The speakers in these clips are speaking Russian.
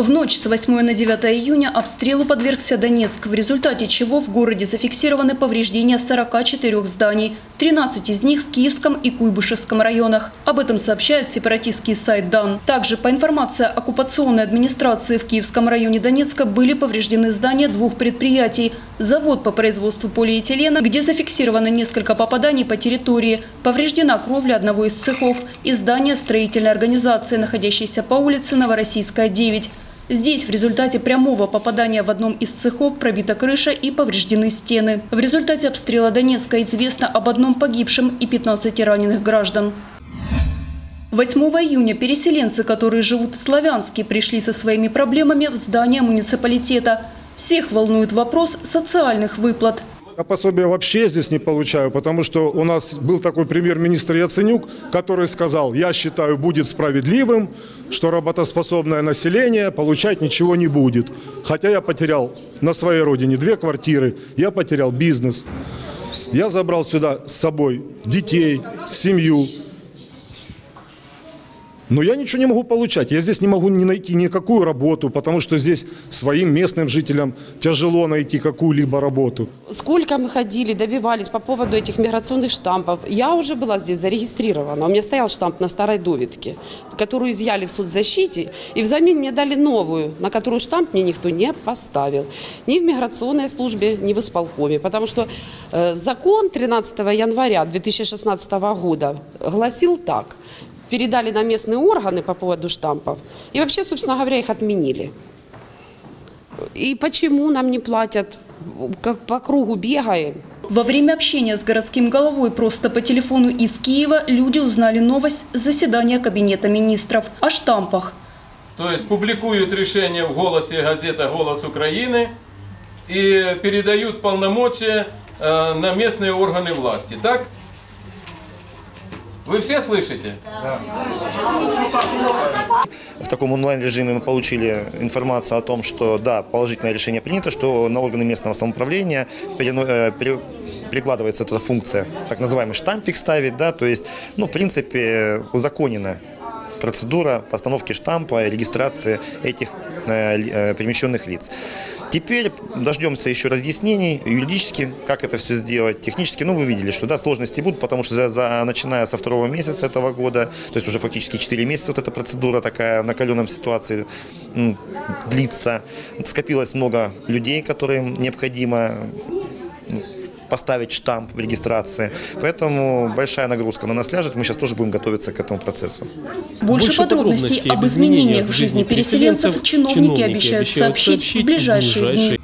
В ночь с 8 на 9 июня обстрелу подвергся Донецк, в результате чего в городе зафиксированы повреждения 44 зданий, 13 из них в Киевском и Куйбышевском районах. Об этом сообщает сепаратистский сайт ДАН. Также, по информации оккупационной администрации, в Киевском районе Донецка были повреждены здания двух предприятий. Завод по производству полиэтилена, где зафиксировано несколько попаданий по территории, повреждена кровля одного из цехов и здания строительной организации, находящейся по улице Новороссийская, 9. Здесь в результате прямого попадания в одном из цехов пробита крыша и повреждены стены. В результате обстрела Донецка известно об одном погибшем и 15 раненых граждан. 8 июня переселенцы, которые живут в Славянске, пришли со своими проблемами в здание муниципалитета. Всех волнует вопрос социальных выплат. Я пособия вообще здесь не получаю, потому что у нас был такой премьер-министр Яценюк, который сказал: я считаю, будет справедливым, что работоспособное население получать ничего не будет. Хотя я потерял на своей родине 2 квартиры, я потерял бизнес. Я забрал сюда с собой детей, семью. Но я ничего не могу получать. Я здесь не могу не найти никакую работу, потому что здесь своим местным жителям тяжело найти какую-либо работу. Сколько мы ходили, добивались по поводу этих миграционных штампов. Я уже была здесь зарегистрирована. У меня стоял штамп на старой довидке, которую изъяли в соцзащите. И взамен мне дали новую, на которую штамп мне никто не поставил. Ни в миграционной службе, ни в исполкоме. Потому что закон 13 января 2016 года гласил так. Передали на местные органы по поводу штампов. И вообще, собственно говоря, их отменили. И почему нам не платят? Как по кругу бегаем. Во время общения с городским головой просто по телефону из Киева люди узнали новость заседания Кабинета министров о штампах. То есть публикуют решение в «Голосе», газета «Голос Украины», и передают полномочия на местные органы власти. Так? Вы все слышите? Да. В таком онлайн-режиме мы получили информацию о том, что да, положительное решение принято, что на органы местного самоуправления перекладывается эта функция, так называемый штампик ставить, да, то есть, ну, в принципе, узаконена процедура постановки штампа и регистрации этих перемещенных лиц. Теперь дождемся еще разъяснений юридически, как это все сделать, технически. Ну, вы видели, что да, сложности будут, потому что начиная со 2-го месяца этого года, то есть уже фактически 4 месяца вот эта процедура такая в накаленном ситуации длится. Скопилось много людей, которым необходимо поставить штамп в регистрации. Поэтому большая нагрузка на нас ляжет. Мы сейчас тоже будем готовиться к этому процессу. Больше подробностей об изменениях в жизни переселенцев чиновники обещают сообщить в ближайшие дни.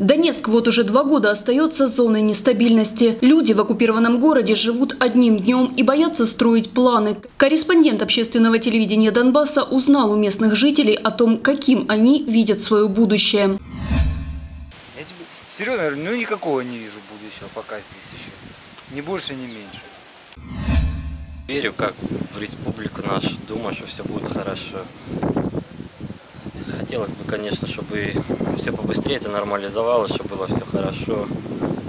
Донецк вот уже 2 года остается зоной нестабильности. Люди в оккупированном городе живут одним днем и боятся строить планы. Корреспондент общественного телевидения Донбасса узнал у местных жителей о том, каким они видят свое будущее. Серьезно говорю, ну никакого не вижу будущего пока здесь еще. Ни больше, ни меньше. Верю как в республику нашу, думаю, что все будет хорошо. Хотелось бы, конечно, чтобы все побыстрее это нормализовалось, чтобы было все хорошо,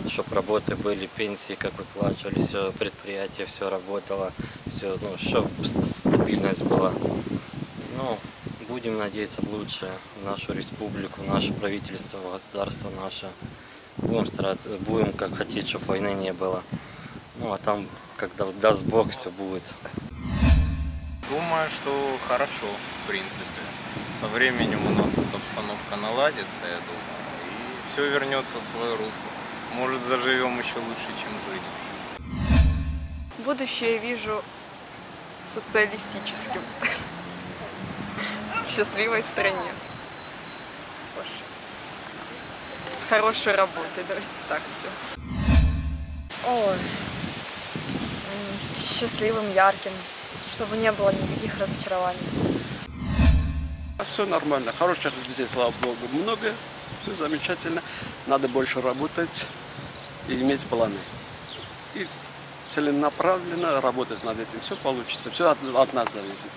чтобы работы были, пенсии как выплачивались, все предприятие, все работало, все, ну, чтобы стабильность была. Ну, будем надеяться в лучшее, в нашу республику, в наше правительство, в государство наше. Будем стараться, будем как хотеть, чтобы войны не было. Ну а там, когда даст Бог, все будет. Думаю, что хорошо, в принципе. Со временем у нас тут обстановка наладится, я думаю, и все вернется в свое русло. Может, заживем еще лучше, чем жили. Будущее вижу социалистическим. В счастливой стране. С хорошей работой, давайте так все. Ой, счастливым, ярким, чтобы не было никаких разочарований. Все нормально, хороших людей, слава богу, много, все замечательно. Надо больше работать и иметь планы. И целенаправленно работать над этим, все получится, все от нас зависит.